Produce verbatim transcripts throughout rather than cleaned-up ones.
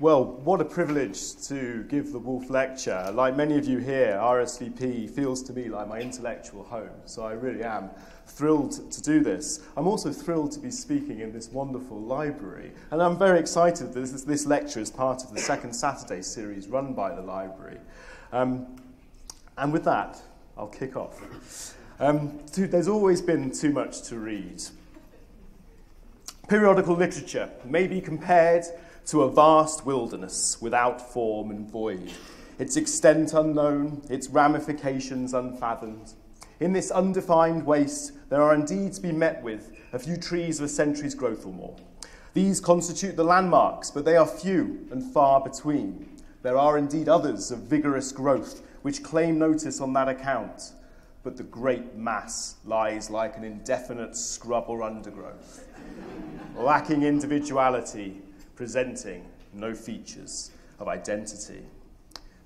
Well, what a privilege to give the Wolff Lecture. Like many of you here, R S V P feels to me like my intellectual home, so I really am thrilled to do this. I'm also thrilled to be speaking in this wonderful library, and I'm very excited that this, this lecture is part of the Second Saturday series run by the library. Um, and with that, I'll kick off. Um, too, there's always been too much to read. Periodical literature may be compared to a vast wilderness without form and void, its extent unknown, its ramifications unfathomed. In this undefined waste, there are indeed to be met with a few trees of a century's growth or more. These constitute the landmarks, but they are few and far between. There are indeed others of vigorous growth, which claim notice on that account, but the great mass lies like an indefinite scrub or undergrowth, lacking individuality, presenting no features of identity.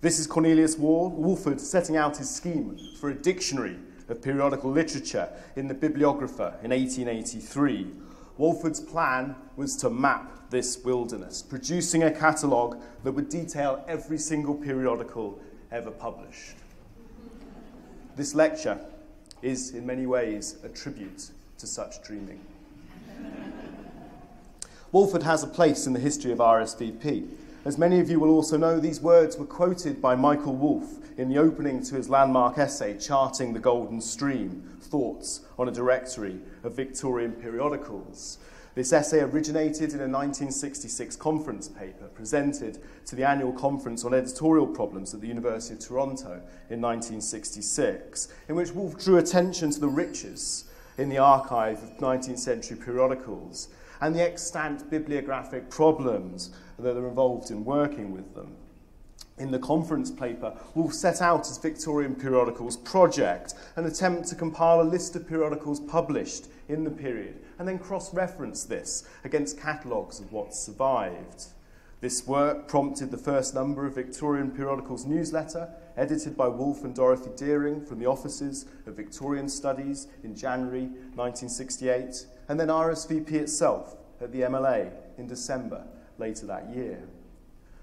This is Cornelius Walford setting out his scheme for a dictionary of periodical literature in The Bibliographer in eighteen eighty-three. Walford's plan was to map this wilderness, producing a catalogue that would detail every single periodical ever published. This lecture is, in many ways, a tribute to such dreaming. Walford has a place in the history of R S V P. As many of you will also know, these words were quoted by Michael Wolff in the opening to his landmark essay, Charting the Golden Stream, Thoughts on a Directory of Victorian Periodicals. This essay originated in a nineteen sixty-six conference paper presented to the annual conference on editorial problems at the University of Toronto in nineteen sixty-six, in which Wolff drew attention to the riches in the archive of nineteenth century periodicals and the extant bibliographic problems that are involved in working with them. In the conference paper, Wolff set out his Victorian Periodicals Project, an attempt to compile a list of periodicals published in the period, and then cross-reference this against catalogues of what survived. This work prompted the first number of Victorian Periodicals Newsletter, edited by Wolff and Dorothy Deering from the offices of Victorian Studies in January nineteen sixty-eight, and then R S V P itself at the M L A in December later that year.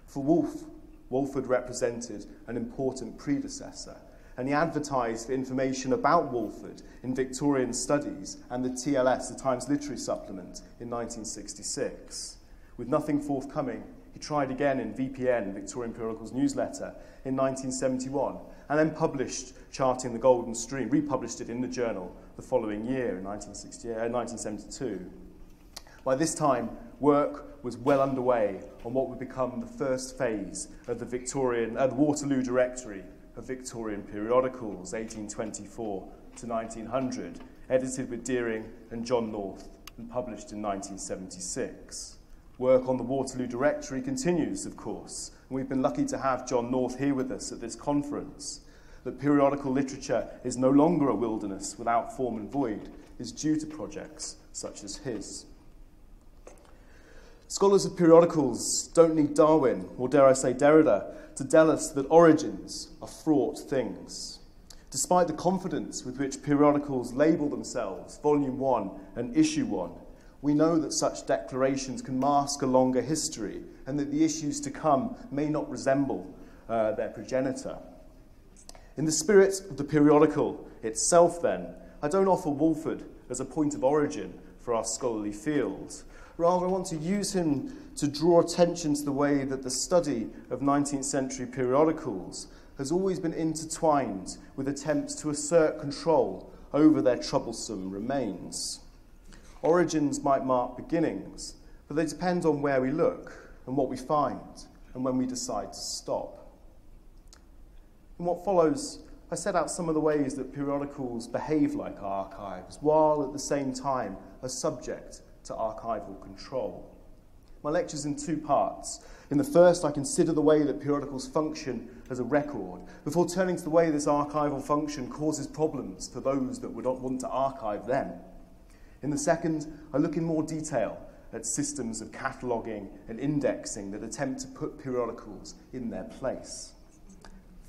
For Wolff, Walford represented an important predecessor, and he advertised for information about Walford in Victorian Studies and the T L S, the Times Literary Supplement, in nineteen sixty-six. With nothing forthcoming, he tried again in V P N, Victorian Periodicals Newsletter, in nineteen seventy-one, and then published Charting the Golden Stream, republished it in the journal the following year in nineteen seventy-two. By this time, work was well underway on what would become the first phase of the Victorian, uh, the Waterloo Directory of Victorian Periodicals, eighteen twenty-four to nineteen hundred, edited with Deering and John North and published in nineteen seventy-six. Work on the Waterloo Directory continues, of course, and we've been lucky to have John North here with us at this conference. That periodical literature is no longer a wilderness without form and void is due to projects such as his. Scholars of periodicals don't need Darwin, or dare I say Derrida, to tell us that origins are fraught things. Despite the confidence with which periodicals label themselves, Volume one and Issue one, we know that such declarations can mask a longer history and that the issues to come may not resemble uh, their progenitor. In the spirit of the periodical itself, then, I don't offer Walford as a point of origin for our scholarly field. Rather, I want to use him to draw attention to the way that the study of nineteenth century periodicals has always been intertwined with attempts to assert control over their troublesome remains. Origins might mark beginnings, but they depend on where we look and what we find and when we decide to stop. In what follows, I set out some of the ways that periodicals behave like archives, while at the same time are subject to archival control. My lecture's in two parts. In the first, I consider the way that periodicals function as a record, before turning to the way this archival function causes problems for those that would not want to archive them. In the second, I look in more detail at systems of cataloguing and indexing that attempt to put periodicals in their place.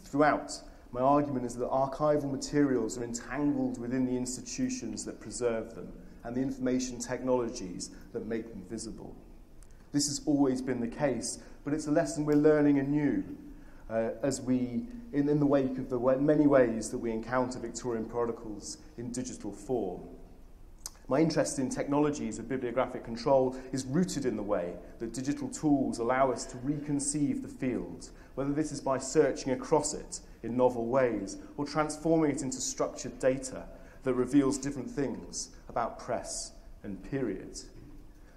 Throughout, my argument is that archival materials are entangled within the institutions that preserve them and the information technologies that make them visible. This has always been the case, but it's a lesson we're learning anew uh, as we, in, in the wake of the way, many ways that we encounter Victorian periodicals in digital form. My interest in technologies of bibliographic control is rooted in the way that digital tools allow us to reconceive the field, whether this is by searching across it in novel ways or transforming it into structured data that reveals different things about press and period.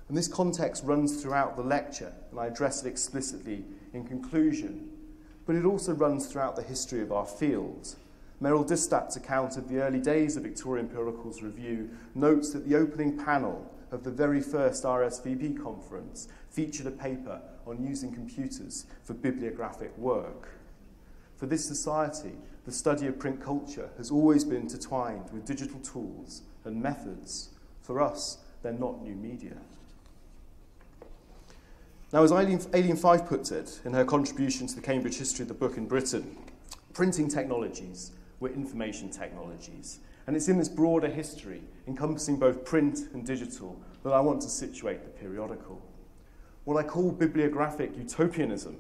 And this context runs throughout the lecture, and I address it explicitly in conclusion, but it also runs throughout the history of our field. Merrill Distat's account of the early days of Victorian Periodicals Review notes that the opening panel of the very first R S V P conference featured a paper on using computers for bibliographic work. For this society, the study of print culture has always been intertwined with digital tools and methods. For us, they're not new media. Now, as Aileen Fyfe puts it in her contribution to the Cambridge History of the Book in Britain, printing technologies were information technologies. And it's in this broader history, encompassing both print and digital, that I want to situate the periodical. What I call bibliographic utopianism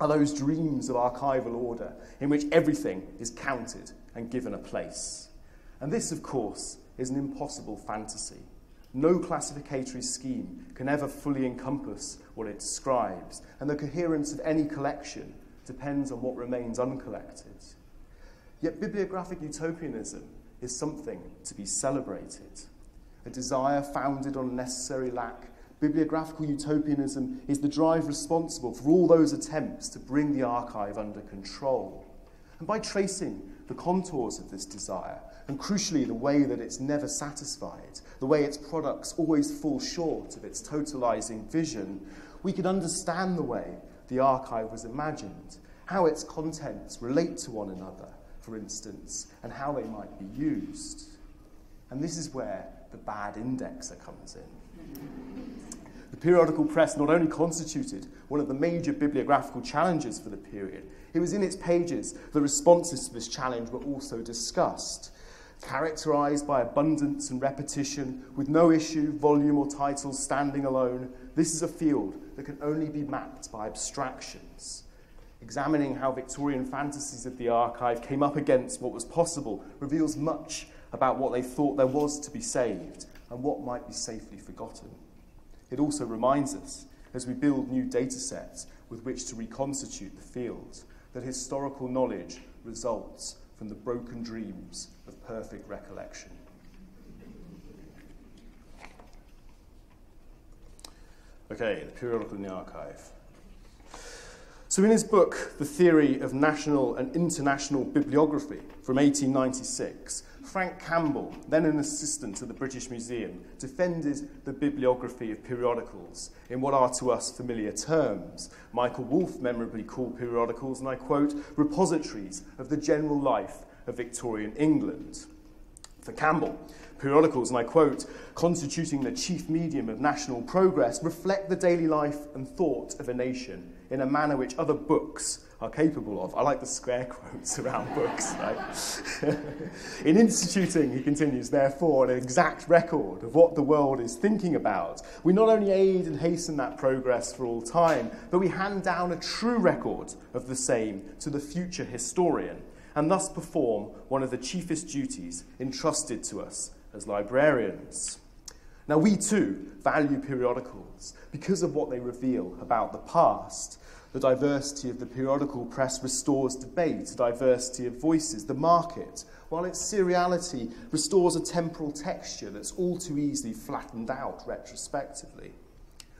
are those dreams of archival order in which everything is counted and given a place. And this, of course, is an impossible fantasy. No classificatory scheme can ever fully encompass what it describes, and the coherence of any collection depends on what remains uncollected. Yet bibliographic utopianism is something to be celebrated. A desire founded on necessary lack, bibliographical utopianism is the drive responsible for all those attempts to bring the archive under control. And by tracing the contours of this desire, and crucially the way that it's never satisfied, the way its products always fall short of its totalizing vision, we can understand the way the archive was imagined, how its contents relate to one another, for instance, and how they might be used. And this is where the bad indexer comes in. The periodical press not only constituted one of the major bibliographical challenges for the period, it was in its pages the responses to this challenge were also discussed, characterized by abundance and repetition, with no issue, volume, or title standing alone. This is a field that can only be mapped by abstractions. Examining how Victorian fantasies of the archive came up against what was possible reveals much about what they thought there was to be saved and what might be safely forgotten. It also reminds us, as we build new data sets with which to reconstitute the field, that historical knowledge results from the broken dreams of perfect recollection. Okay, the periodical in the archive. So in his book, The Theory of National and International Bibliography, from eighteen ninety-six, Frank Campbell, then an assistant to the British Museum, defended the bibliography of periodicals in what are to us familiar terms. Michael Wolff memorably called periodicals, and I quote, repositories of the general life of Victorian England. For Campbell, periodicals, and I quote, constituting the chief medium of national progress, reflect the daily life and thought of a nation in a manner which other books are capable of. I like the square quotes around books, right? In instituting, he continues, therefore, an exact record of what the world is thinking about, we not only aid and hasten that progress for all time, but we hand down a true record of the same to the future historian, and thus perform one of the chiefest duties entrusted to us as librarians. Now, we too value periodicals because of what they reveal about the past. The diversity of the periodical press restores debate, a diversity of voices, the market, while its seriality restores a temporal texture that's all too easily flattened out retrospectively.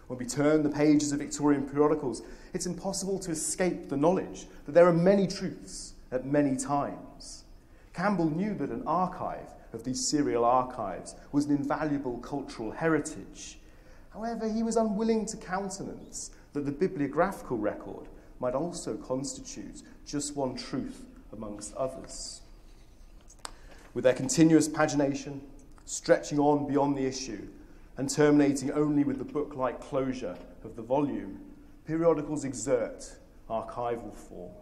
When we turn the pages of Victorian periodicals, it's impossible to escape the knowledge that there are many truths at many times. Campbell knew that an archive of these serial archives was an invaluable cultural heritage. However, he was unwilling to countenance that the bibliographical record might also constitute just one truth amongst others. With their continuous pagination, stretching on beyond the issue, and terminating only with the book-like closure of the volume, periodicals exert archival form.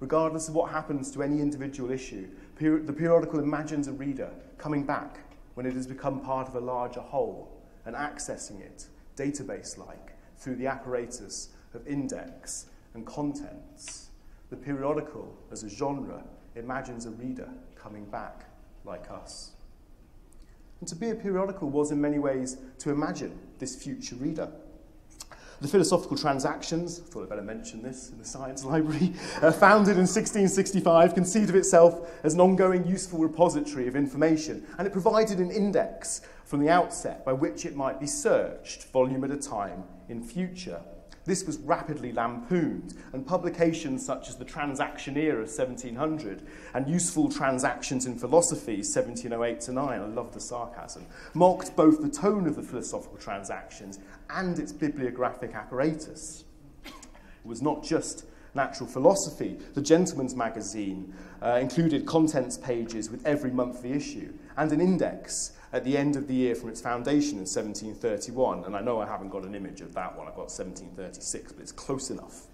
Regardless of what happens to any individual issue, peri- the periodical imagines a reader coming back when it has become part of a larger whole and accessing it database-like, through the apparatus of index and contents. The periodical, as a genre, imagines a reader coming back like us. And to be a periodical was, in many ways, to imagine this future reader. The Philosophical Transactions, I thought I'd better mention this in the science library, uh, founded in sixteen sixty-five, conceived of itself as an ongoing useful repository of information, and it provided an index from the outset by which it might be searched, volume at a time, in future. This was rapidly lampooned, and publications such as the Transactioneer of seventeen hundred and Useful Transactions in Philosophy, seventeen oh eight to nine, I love the sarcasm, mocked both the tone of the Philosophical Transactions and its bibliographic apparatus. It was not just natural philosophy. The Gentleman's Magazine uh, included contents pages with every monthly issue and an index at the end of the year from its foundation in seventeen thirty-one, and I know I haven't got an image of that one, I've got seventeen thirty-six, but it's close enough.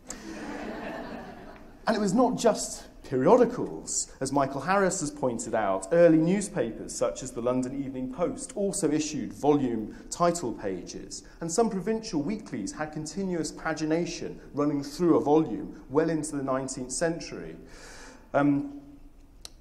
And it was not just periodicals. As Michael Harris has pointed out, early newspapers such as the London Evening Post also issued volume title pages, and some provincial weeklies had continuous pagination running through a volume well into the nineteenth century. Um,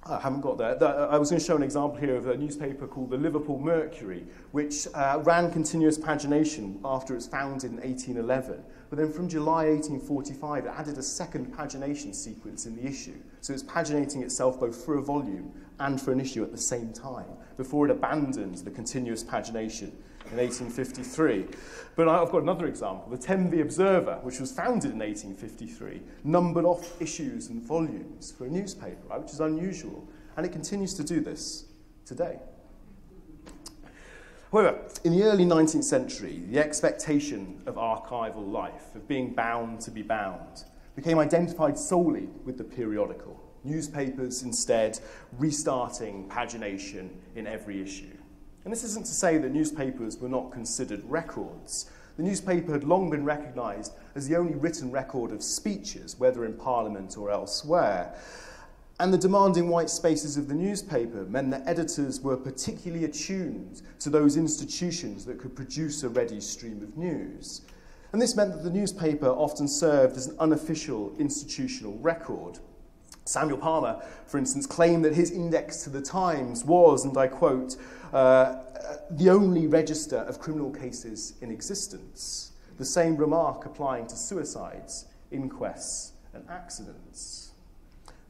I haven't got that. I was going to show an example here of a newspaper called the Liverpool Mercury, which uh, ran continuous pagination after it was founded in eighteen eleven. But then from July eighteen forty-five, it added a second pagination sequence in the issue. So it's paginating itself both for a volume and for an issue at the same time, before it abandons the continuous pagination in eighteen fifty-three. But I've got another example. The Tenby Observer, which was founded in eighteen fifty-three, numbered off issues and volumes for a newspaper, right, which is unusual, and it continues to do this today. However, in the early nineteenth century, the expectation of archival life, of being bound to be bound, became identified solely with the periodical. Newspapers instead restarting pagination in every issue. And this isn't to say that newspapers were not considered records. The newspaper had long been recognised as the only written record of speeches, whether in Parliament or elsewhere. And the demanding white spaces of the newspaper meant that editors were particularly attuned to those institutions that could produce a ready stream of news. And this meant that the newspaper often served as an unofficial institutional record. Samuel Palmer, for instance, claimed that his index to the Times was, and I quote, uh, the only register of criminal cases in existence, the same remark applying to suicides, inquests, and accidents.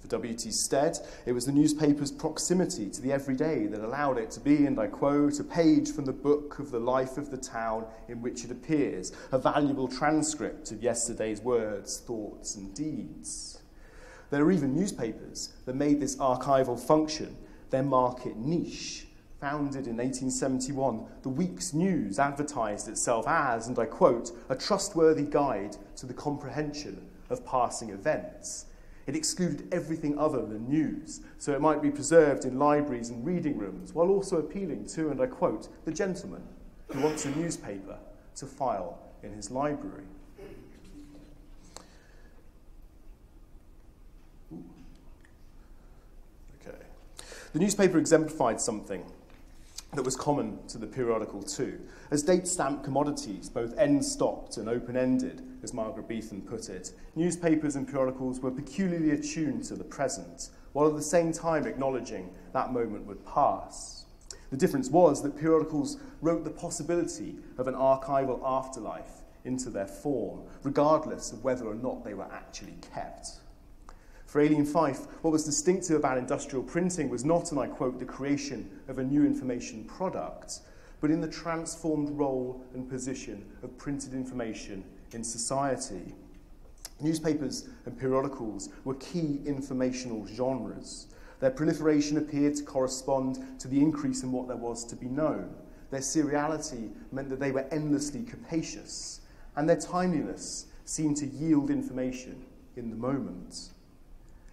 For W T Stead, it was the newspaper's proximity to the everyday that allowed it to be, and I quote, a page from the book of the life of the town in which it appears, a valuable transcript of yesterday's words, thoughts, and deeds. There are even newspapers that made this archival function their market niche. Founded in eighteen seventy-one, the Week's News advertised itself as, and I quote, a trustworthy guide to the comprehension of passing events. It excluded everything other than news, so it might be preserved in libraries and reading rooms, while also appealing to, and I quote, the gentleman who wants a newspaper to file in his library. The newspaper exemplified something that was common to the periodical too. As date-stamped commodities, both end-stopped and open-ended, as Margaret Beetham put it, newspapers and periodicals were peculiarly attuned to the present, while at the same time acknowledging that moment would pass. The difference was that periodicals wrote the possibility of an archival afterlife into their form, regardless of whether or not they were actually kept. For Aileen Fyfe, what was distinctive about industrial printing was not, and I quote, the creation of a new information product, but in the transformed role and position of printed information in society. Newspapers and periodicals were key informational genres. Their proliferation appeared to correspond to the increase in what there was to be known. Their seriality meant that they were endlessly capacious, and their timeliness seemed to yield information in the moment.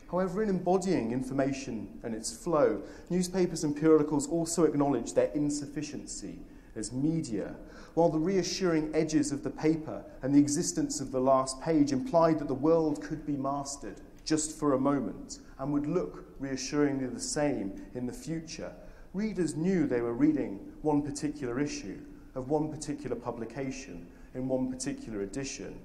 However, in embodying information and its flow, newspapers and periodicals also acknowledge their insufficiency as media. While the reassuring edges of the paper and the existence of the last page implied that the world could be mastered just for a moment and would look reassuringly the same in the future, readers knew they were reading one particular issue, of one particular publication in one particular edition.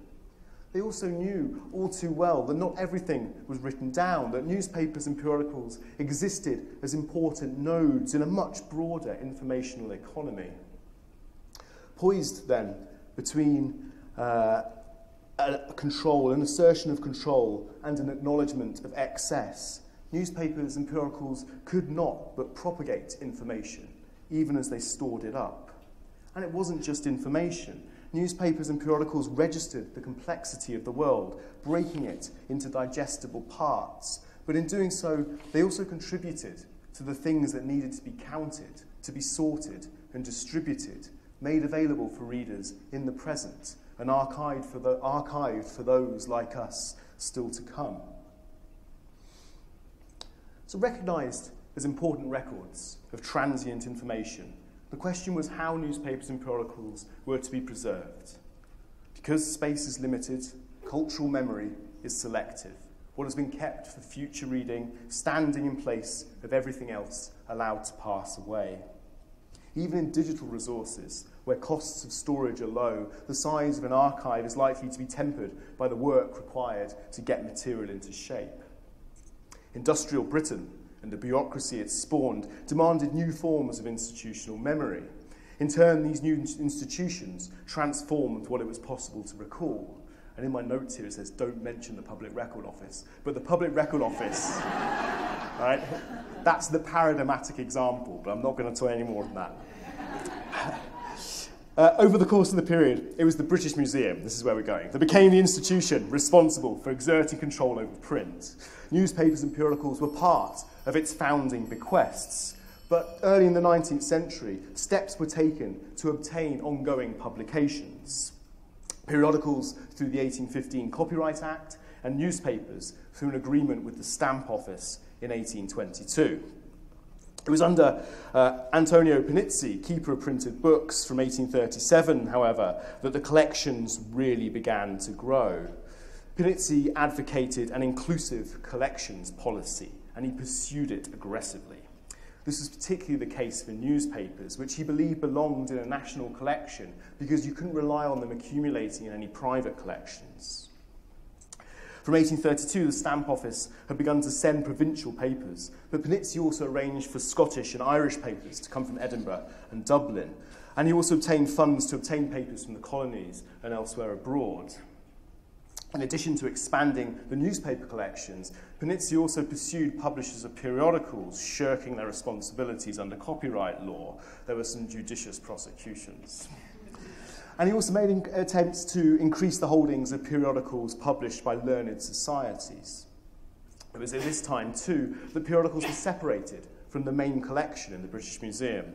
They also knew all too well that not everything was written down, that newspapers and periodicals existed as important nodes in a much broader informational economy. Poised then between uh, a control, an assertion of control and an acknowledgement of excess, newspapers and periodicals could not but propagate information, even as they stored it up. And it wasn't just information. Newspapers and periodicals registered the complexity of the world, breaking it into digestible parts. But in doing so, they also contributed to the things that needed to be counted, to be sorted and distributed, made available for readers in the present, and archived for, the, archived for those like us still to come. So recognised as important records of transient information, the question was how newspapers and periodicals were to be preserved. Because space is limited, cultural memory is selective. What has been kept for future reading, standing in place of everything else allowed to pass away. Even in digital resources, where costs of storage are low, the size of an archive is likely to be tempered by the work required to get material into shape. Industrial Britain, and the bureaucracy it spawned, demanded new forms of institutional memory. In turn, these new institutions transformed what it was possible to recall. And in my notes here it says, don't mention the Public Record Office. But the Public Record Office, right, that's the paradigmatic example, but I'm not going to tell you any more than that. Uh, over the course of the period, it was the British Museum, this is where we're going, that became the institution responsible for exerting control over print. Newspapers and periodicals were part of its founding bequests, but early in the nineteenth century, steps were taken to obtain ongoing publications. Periodicals through the eighteen fifteen Copyright Act, and newspapers through an agreement with the Stamp Office in eighteen twenty-two. It was under uh, Antonio Panizzi, keeper of printed books from eighteen thirty-seven, however, that the collections really began to grow. Panizzi advocated an inclusive collections policy, and he pursued it aggressively. This was particularly the case for newspapers, which he believed belonged in a national collection because you couldn't rely on them accumulating in any private collections. From eighteen thirty-two, the Stamp Office had begun to send provincial papers, but Panizzi also arranged for Scottish and Irish papers to come from Edinburgh and Dublin, and he also obtained funds to obtain papers from the colonies and elsewhere abroad. In addition to expanding the newspaper collections, Panizzi also pursued publishers of periodicals, shirking their responsibilities under copyright law. There were some judicious prosecutions. And he also made attempts to increase the holdings of periodicals published by learned societies. It was at this time, too, that periodicals were separated from the main collection in the British Museum.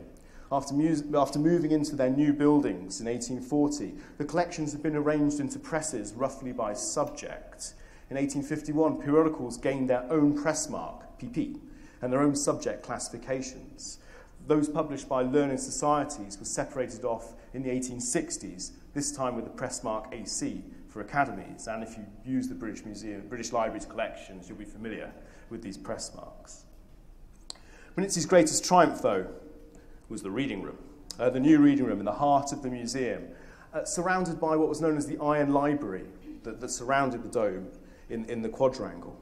After, after moving into their new buildings in eighteen forty, the collections had been arranged into presses roughly by subject. In eighteen fifty-one, periodicals gained their own press mark, P P, and their own subject classifications. Those published by learned societies were separated off in the eighteen sixties, this time with the press mark A C for academies. And if you use the British Museum, British Library's collections, you'll be familiar with these press marks. Panizzi's greatest triumph, though, was the reading room, uh, the new reading room in the heart of the museum, uh, surrounded by what was known as the Iron Library that, that surrounded the dome in, in the quadrangle.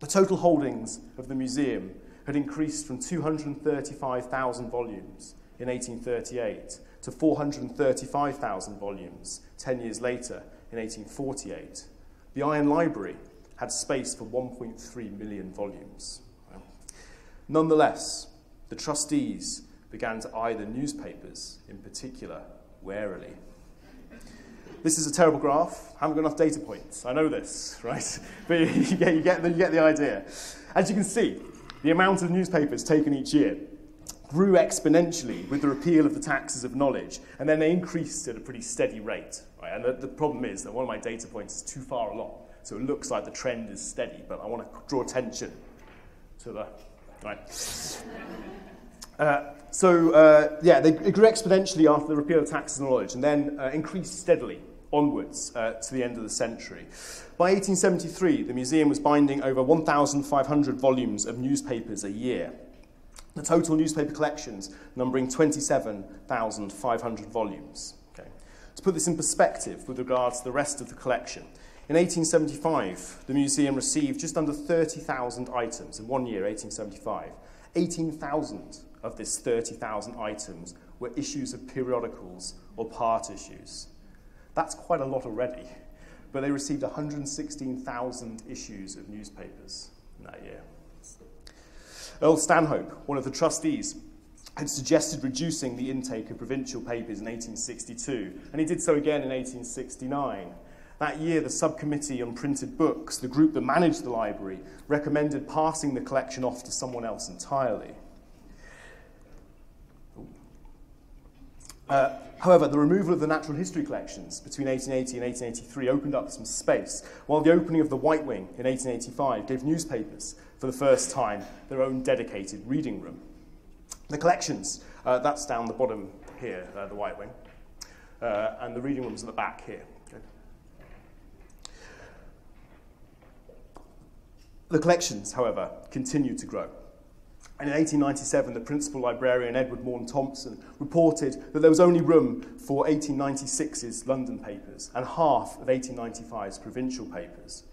The total holdings of the museum had increased from two hundred thirty-five thousand volumes in eighteen thirty-eight to four hundred thirty-five thousand volumes ten years later in eighteen forty-eight. The Iron Library had space for one point three million volumes. Nonetheless, the trustees began to eye the newspapers, in particular, warily. This is a terrible graph. I haven't got enough data points. I know this, right? But you, you, get, you, get the, you get the idea. As you can see, the amount of newspapers taken each year grew exponentially with the repeal of the taxes of knowledge, and then they increased at a pretty steady rate. Right? And the, the problem is that one of my data points is too far along, so it looks like the trend is steady, but I want to draw attention to the... Right. Uh, so, uh, yeah, they, it grew exponentially after the repeal of taxes and knowledge, and then uh, increased steadily onwards uh, to the end of the century. By eighteen seventy-three, the museum was binding over one thousand five hundred volumes of newspapers a year. The total newspaper collections numbering twenty-seven thousand five hundred volumes. Okay. To put this in perspective with regard to the rest of the collection, in eighteen seventy-five, the museum received just under thirty thousand items in one year, eighteen seventy-five. eighteen thousand of this thirty thousand items were issues of periodicals or part issues. That's quite a lot already, but they received one hundred sixteen thousand issues of newspapers in that year. Earl Stanhope, one of the trustees, had suggested reducing the intake of provincial papers in eighteen sixty-two, and he did so again in eighteen sixty-nine. That year, the Subcommittee on Printed Books, the group that managed the library, recommended passing the collection off to someone else entirely. Uh, however, the removal of the natural history collections between eighteen eighty and eighteen eighty-three opened up some space, while the opening of the White Wing in eighteen eighty-five gave newspapers, for the first time, their own dedicated reading room. The collections, uh, that's down the bottom here, uh, the White Wing, uh, and the reading room's at the back here. Okay. The collections, however, continued to grow. And in eighteen ninety-seven, the principal librarian, Edward Maun Thompson, reported that there was only room for eighteen ninety-six's London papers and half of eighteen ninety-five's provincial papers.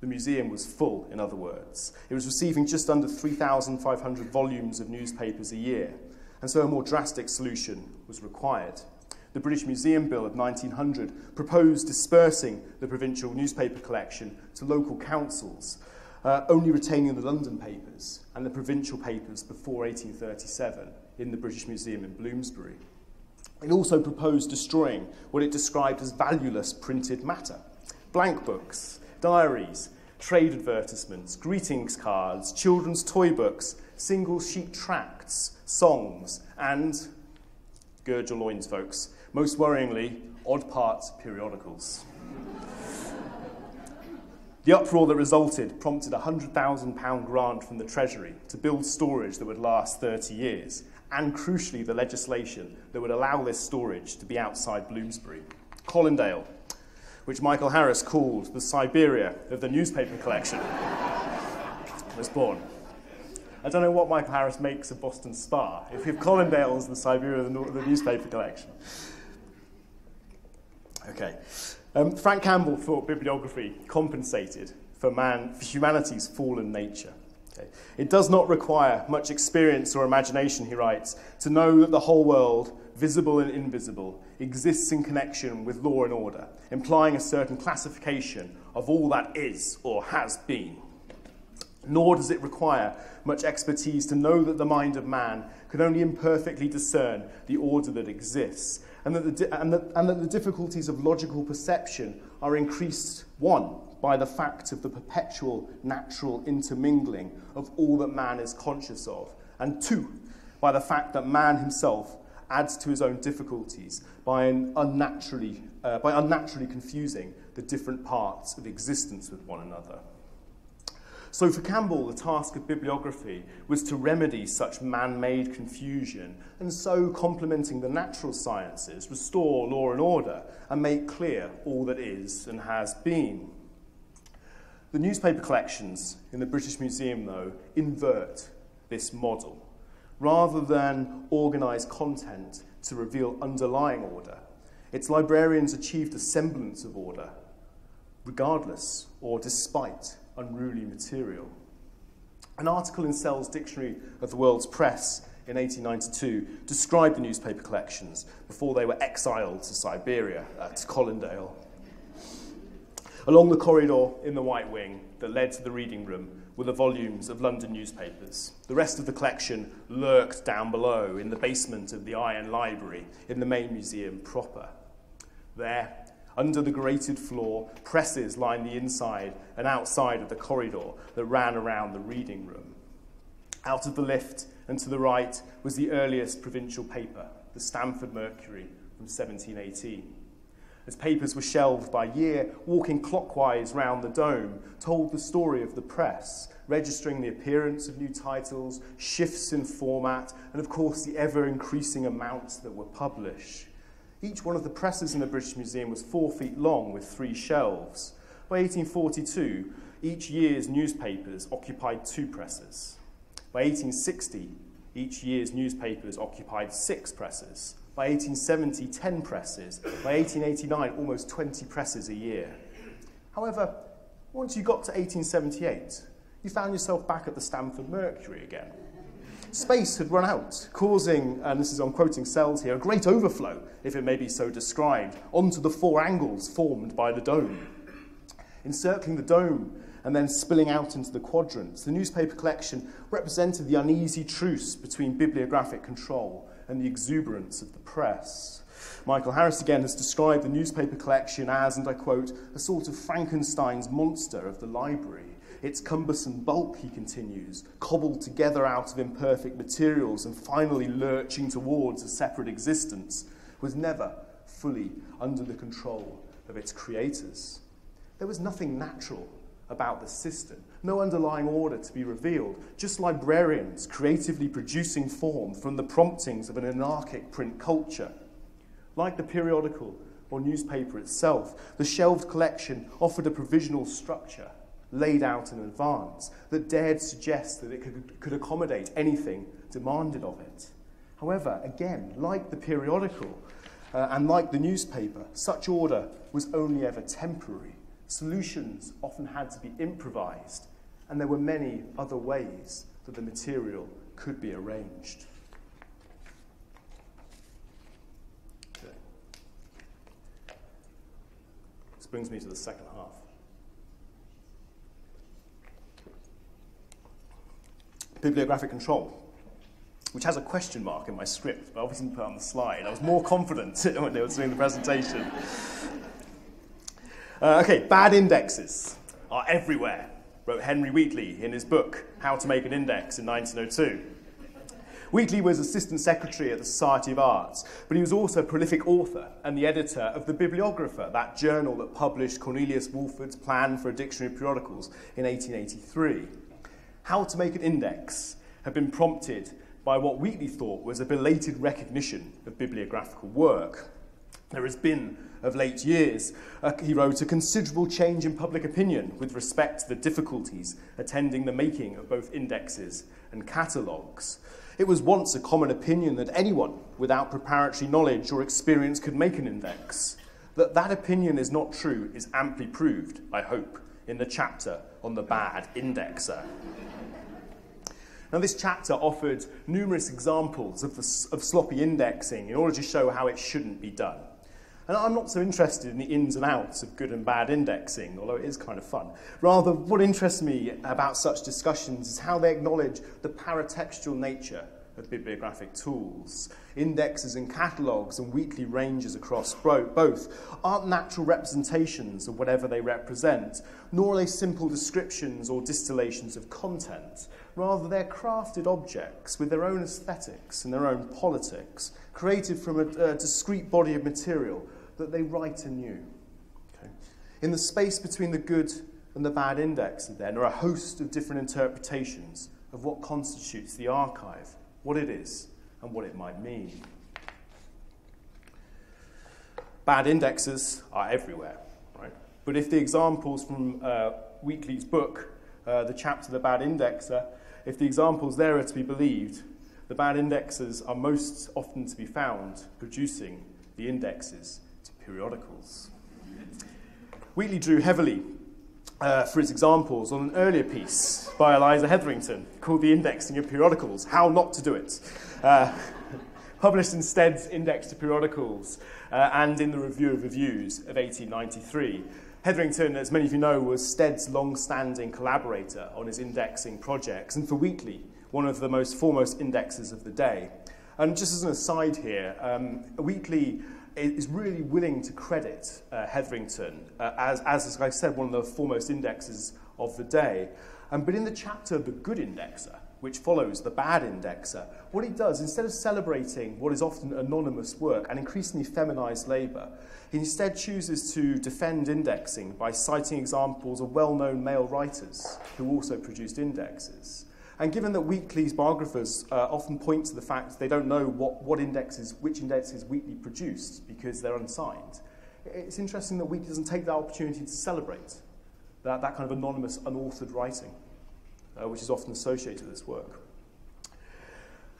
The museum was full, in other words. It was receiving just under three thousand five hundred volumes of newspapers a year, and so a more drastic solution was required. The British Museum Bill of nineteen hundred proposed dispersing the provincial newspaper collection to local councils, Uh, only retaining the London papers and the provincial papers before eighteen thirty-seven in the British Museum in Bloomsbury. It also proposed destroying what it described as valueless printed matter, blank books, diaries, trade advertisements, greetings cards, children's toy books, single sheet tracts, songs, and, gird your loins folks, most worryingly, odd parts periodicals. The uproar that resulted prompted a one hundred thousand pound grant from the Treasury to build storage that would last thirty years, and crucially the legislation that would allow this storage to be outside Bloomsbury. Colindale, which Michael Harris called the Siberia of the newspaper collection, was born. I don't know what Michael Harris makes of Boston Spa, if Colindale is the Siberia of the, no- the newspaper collection. Okay. Um, Frank Campbell thought bibliography compensated for, man, for humanity's fallen nature. Okay. It does not require much experience or imagination, he writes, to know that the whole world, visible and invisible, exists in connection with law and order, implying a certain classification of all that is or has been. Nor does it require much expertise to know that the mind of man can only imperfectly discern the order that exists, and that, the, and, that, and that the difficulties of logical perception are increased, one, by the fact of the perpetual natural intermingling of all that man is conscious of, and two, by the fact that man himself adds to his own difficulties by, an unnaturally, uh, by unnaturally confusing the different parts of existence with one another. So for Campbell, the task of bibliography was to remedy such man-made confusion, and so, complementing the natural sciences, restore law and order and make clear all that is and has been. The newspaper collections in the British Museum, though, invert this model. Rather than organise content to reveal underlying order, its librarians achieved a semblance of order, regardless or despite unruly material. An article in Sell's Dictionary of the World's Press in eighteen ninety-two described the newspaper collections before they were exiled to Siberia, uh, to Colindale. Along the corridor in the White Wing that led to the reading room were the volumes of London newspapers. The rest of the collection lurked down below in the basement of the Iron Library in the main museum proper. There, under the grated floor, presses lined the inside and outside of the corridor that ran around the reading room. Out of the lift and to the right was the earliest provincial paper, the Stamford Mercury from seventeen eighteen. As papers were shelved by year, walking clockwise round the dome told the story of the press, registering the appearance of new titles, shifts in format, and of course the ever-increasing amounts that were published. Each one of the presses in the British Museum was four feet long with three shelves. By eighteen forty-two, each year's newspapers occupied two presses. By eighteen sixty, each year's newspapers occupied six presses. By eighteen seventy, ten presses. By eighteen eighty-nine, almost twenty presses a year. However, once you got to eighteen seventy-eight, you found yourself back at the Stamford Mercury again. Space had run out, causing, and this is I'm quoting cells here, a great overflow, if it may be so described, onto the four angles formed by the dome. Encircling the dome and then spilling out into the quadrants, the newspaper collection represented the uneasy truce between bibliographic control and the exuberance of the press. Michael Harris again has described the newspaper collection as, and I quote, a sort of Frankenstein's monster of the library. Its cumbersome bulk, he continues, cobbled together out of imperfect materials and finally lurching towards a separate existence, was never fully under the control of its creators. There was nothing natural about the system, no underlying order to be revealed, just librarians creatively producing form from the promptings of an anarchic print culture. Like the periodical or newspaper itself, the shelved collection offered a provisional structure laid out in advance that dared suggest that it could, could accommodate anything demanded of it. However, again, like the periodical uh, and like the newspaper, such order was only ever temporary. Solutions often had to be improvised, and there were many other ways that the material could be arranged. Okay. This brings me to the second half. Bibliographic control, which has a question mark in my script, but I obviously didn't put it on the slide. I was more confident when they were doing the presentation. Uh, okay, bad indexes are everywhere, wrote Henry Wheatley in his book, How to Make an Index, in nineteen oh two. Wheatley was assistant secretary at the Society of Arts, but he was also a prolific author and the editor of The Bibliographer, that journal that published Cornelius Walford's plan for a dictionary of periodicals in eighteen eighty-three. How to Make an Index had been prompted by what Wheatley thought was a belated recognition of bibliographical work. There has been, of late years, uh, he wrote, a considerable change in public opinion with respect to the difficulties attending the making of both indexes and catalogues. It was once a common opinion that anyone without preparatory knowledge or experience could make an index. That that opinion is not true is amply proved, I hope, in the chapter on the bad indexer. Now, this chapter offered numerous examples of, the, of sloppy indexing in order to show how it shouldn't be done. And I'm not so interested in the ins and outs of good and bad indexing, although it is kind of fun. Rather, what interests me about such discussions is how they acknowledge the paratextual nature of bibliographic tools. Indexes and catalogues and weekly ranges across both aren't natural representations of whatever they represent, nor are they simple descriptions or distillations of content. Rather, they're crafted objects with their own aesthetics and their own politics, created from a, a discrete body of material that they write anew. Okay. In the space between the good and the bad index, then, are a host of different interpretations of what constitutes the archive, what it is, and what it might mean. Bad indexes are everywhere, right? But if the examples from uh, Wheatley's book, uh, the chapter The Bad Indexer, if the examples there are to be believed, the bad indexers are most often to be found producing the indexes to periodicals. Wheatley drew heavily uh, for his examples on an earlier piece by Eliza Hetherington called The Indexing of Periodicals, How Not to Do It, uh, published in Stead's Index to Periodicals uh, and in the Review of Reviews of eighteen ninety-three. Hetherington, as many of you know, was Stead's long-standing collaborator on his indexing projects, and for Wheatley, one of the most foremost indexes of the day. And just as an aside here, um, Wheatley is really willing to credit uh, Hetherington uh, as, as, as I said, one of the foremost indexes of the day. Um, but in the chapter The Good Indexer, which follows The Bad Indexer, what he does, instead of celebrating what is often anonymous work and increasingly feminized labor, he instead chooses to defend indexing by citing examples of well-known male writers who also produced indexes. And given that Wheatley's biographers uh, often point to the fact they don't know what, what indexes, which indexes Wheatley produced because they're unsigned, it's interesting that Wheatley doesn't take that opportunity to celebrate that, that kind of anonymous, unauthored writing, uh, which is often associated with this work.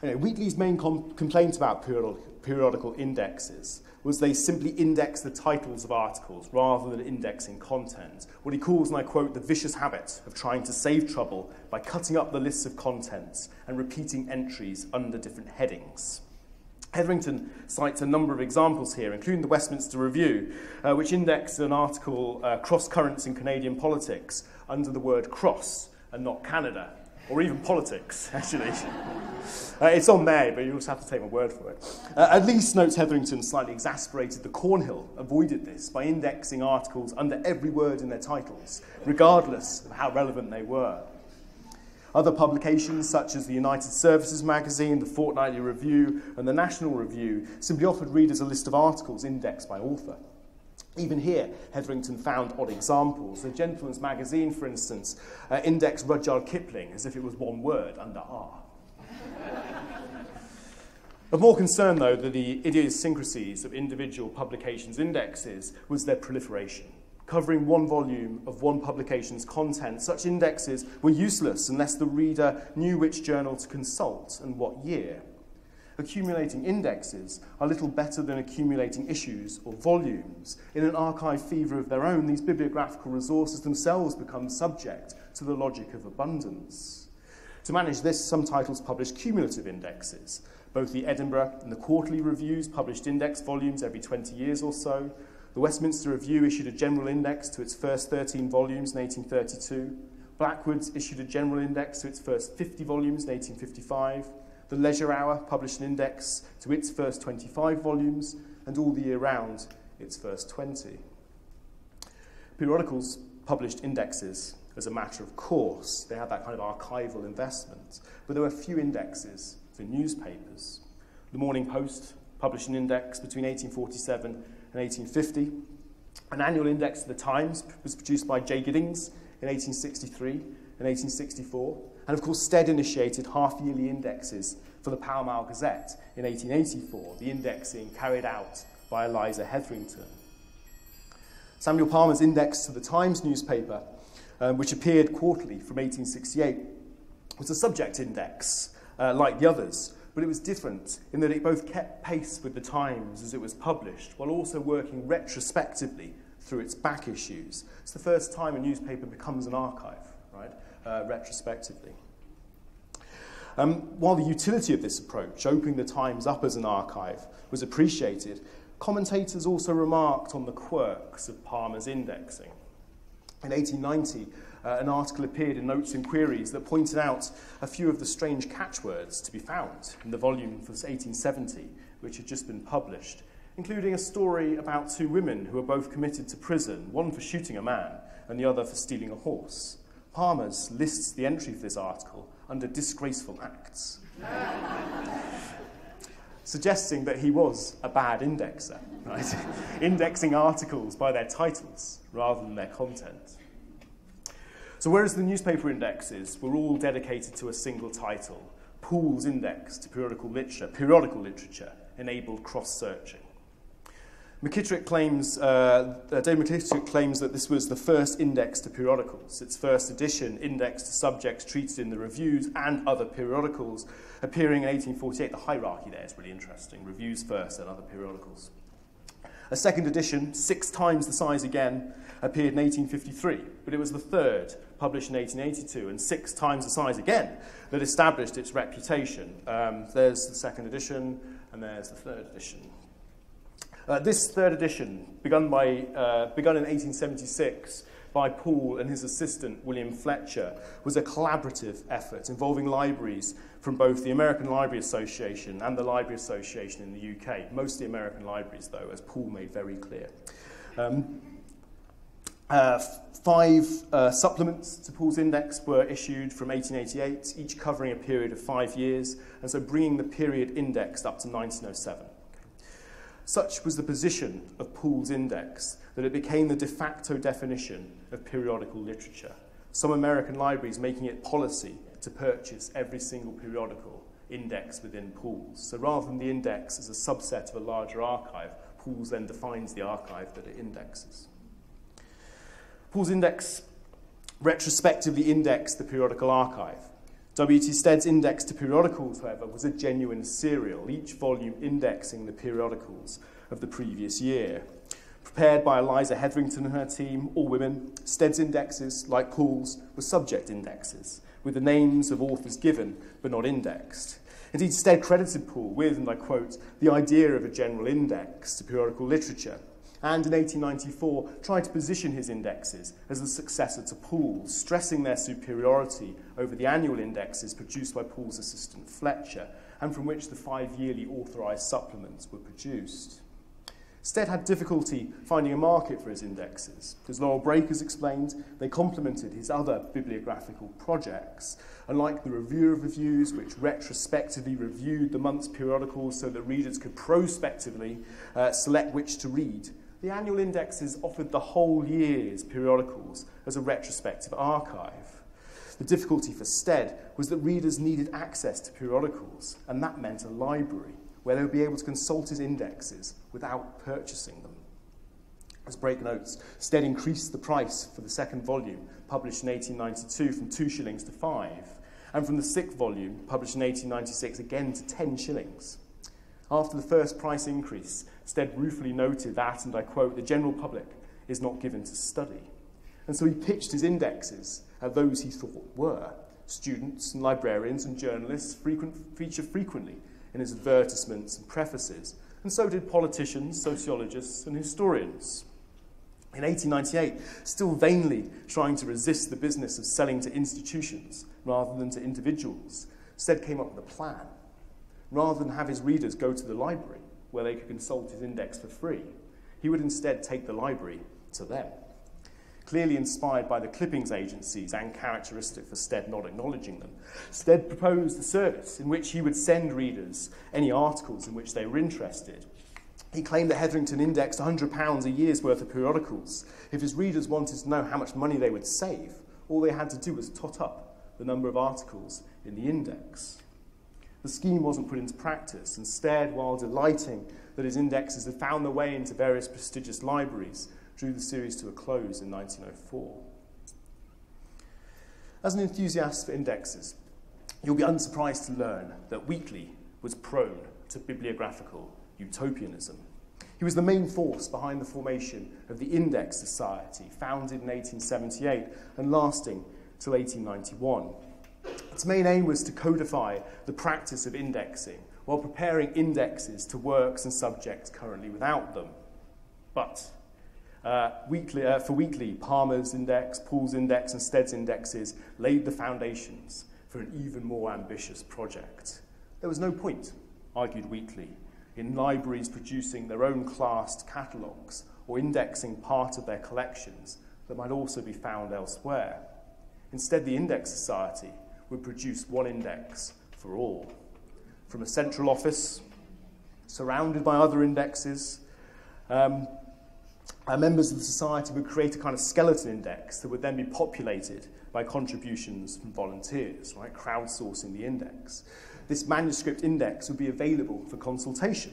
you know, Wheatley's main com complaint about periodic periodical indexes was they simply index the titles of articles rather than indexing content, what he calls, and I quote, the vicious habit of trying to save trouble by cutting up the lists of contents and repeating entries under different headings. Hetherington cites a number of examples here, including the Westminster Review, uh, which indexed an article, uh, Cross Currents in Canadian Politics, under the word cross and not Canada, or even politics, actually. Uh, it's on there, but you just have to take my word for it. Uh, at least, notes Hetherington, slightly exasperated that Cornhill avoided this by indexing articles under every word in their titles, regardless of how relevant they were. Other publications, such as the United Services Magazine, the Fortnightly Review, and the National Review, simply offered readers a list of articles indexed by author. Even here, Hetherington found odd examples. The Gentleman's Magazine, for instance, uh, indexed Rudyard Kipling as if it was one word under R. Of more concern, though, than the idiosyncrasies of individual publications' indexes was their proliferation. Covering one volume of one publication's content, such indexes were useless unless the reader knew which journal to consult and what year. Accumulating indexes are little better than accumulating issues or volumes. In an archive fever of their own, these bibliographical resources themselves become subject to the logic of abundance. To manage this, some titles publish cumulative indexes. Both the Edinburgh and the Quarterly Reviews published index volumes every twenty years or so. The Westminster Review issued a general index to its first thirteen volumes in eighteen thirty-two. Blackwood's issued a general index to its first fifty volumes in eighteen fifty-five. The Leisure Hour published an index to its first twenty-five volumes, and All the Year Round, its first twenty. Periodicals published indexes as a matter of course. They had that kind of archival investment, but there were few indexes for newspapers. The Morning Post published an index between eighteen forty-seven and eighteen fifty. An annual index of the Times was produced by J. Giddings in eighteen sixty-three and eighteen sixty-four. And of course, Stead initiated half-yearly indexes for the Pall Mall Gazette in eighteen eighty-four, the indexing carried out by Eliza Hetherington. Samuel Palmer's index to the Times newspaper, um, which appeared quarterly from eighteen sixty-eight, was a subject index, uh, like the others, but it was different in that it both kept pace with the Times as it was published, while also working retrospectively through its back issues. It's the first time a newspaper becomes an archive, right? Uh, retrospectively. Um, while the utility of this approach, opening the Times up as an archive, was appreciated, commentators also remarked on the quirks of Palmer's indexing. In eighteen ninety, uh, an article appeared in Notes and Queries that pointed out a few of the strange catchwords to be found in the volume for eighteen seventy, which had just been published, including a story about two women who were both committed to prison, one for shooting a man and the other for stealing a horse. Palmer's lists the entry for this article under disgraceful acts, suggesting that he was a bad indexer, right? Indexing articles by their titles rather than their content. So whereas the newspaper indexes were all dedicated to a single title, Paul's index to periodical literature, periodical literature enabled cross-searching. McKitterick claims, uh, David McKitterick claims that this was the first index to periodicals. Its first edition indexed subjects treated in the reviews and other periodicals, appearing in eighteen forty-eight. The hierarchy there is really interesting. Reviews first and other periodicals. A second edition, six times the size again, appeared in eighteen fifty-three, but it was the third, published in eighteen eighty-two, and six times the size again, that established its reputation. Um, there's the second edition, and there's the third edition. Uh, this third edition, begun, by, uh, begun in eighteen seventy-six by Paul and his assistant, William Fletcher, was a collaborative effort involving libraries from both the American Library Association and the Library Association in the U K, mostly American libraries, though, as Paul made very clear. Um, uh, five uh, supplements to Paul's index were issued from eighteen eighty-eight, each covering a period of five years, and so bringing the period indexed up to nineteen oh seven. Such was the position of Paul's index that it became the de facto definition of periodical literature, some American libraries making it policy to purchase every single periodical indexed within Paul's. So rather than the index as a subset of a larger archive, Paul's then defines the archive that it indexes. Paul's index retrospectively indexed the periodical archive. W T. Stead's Index to Periodicals, however, was a genuine serial, each volume indexing the periodicals of the previous year. Prepared by Eliza Hetherington and her team, all women, Stead's indexes, like Paul's, were subject indexes, with the names of authors given but not indexed. Indeed, Stead credited Paul with, and I quote, the idea of a general index to periodical literature, and in eighteen ninety-four tried to position his indexes as the successor to Paul's, stressing their superiority over the annual indexes produced by Paul's assistant Fletcher, and from which the five-yearly authorised supplements were produced. Stead had difficulty finding a market for his indexes. As Laurel Breakers explained, they complemented his other bibliographical projects. Unlike the Review of Reviews, which retrospectively reviewed the month's periodicals so that readers could prospectively uh, select which to read, the annual indexes offered the whole year's periodicals as a retrospective archive. The difficulty for Stead was that readers needed access to periodicals, and that meant a library, where they would be able to consult his indexes without purchasing them. As Brake notes, Stead increased the price for the second volume, published in eighteen ninety-two, from two shillings to five, and from the sixth volume, published in eighteen ninety-six, again to ten shillings. After the first price increase, Stead ruefully noted that, and I quote, the general public is not given to study. And so he pitched his indexes at those he thought were students and librarians and journalists frequent, feature frequently in his advertisements and prefaces, and so did politicians, sociologists, and historians. In eighteen ninety-eight, still vainly trying to resist the business of selling to institutions rather than to individuals, Stead came up with a plan. Rather than have his readers go to the library, where they could consult his index for free, he would instead take the library to them. Clearly inspired by the clippings agencies and characteristic for Stead not acknowledging them, Stead proposed a service in which he would send readers any articles in which they were interested. He claimed that Hetherington indexed one hundred pounds a year's worth of periodicals. If his readers wanted to know how much money they would save, all they had to do was tot up the number of articles in the index. The scheme wasn't put into practice, and Stead, while delighting that his indexes had found their way into various prestigious libraries, drew the series to a close in nineteen oh four. As an enthusiast for indexes, you'll be unsurprised to learn that Wheatley was prone to bibliographical utopianism. He was the main force behind the formation of the Index Society, founded in eighteen seventy-eight and lasting till eighteen ninety-one. Its main aim was to codify the practice of indexing while preparing indexes to works and subjects currently without them. But Uh, Wheatley, uh, for Wheatley, Palmer's Index, Paul's Index, and Stead's Indexes laid the foundations for an even more ambitious project. There was no point, argued Wheatley, in libraries producing their own classed catalogues or indexing part of their collections that might also be found elsewhere. Instead, the Index Society would produce one index for all. From a central office, surrounded by other indexes, um, Uh, members of the society would create a kind of skeleton index that would then be populated by contributions from volunteers, right? Crowdsourcing the index. This manuscript index would be available for consultation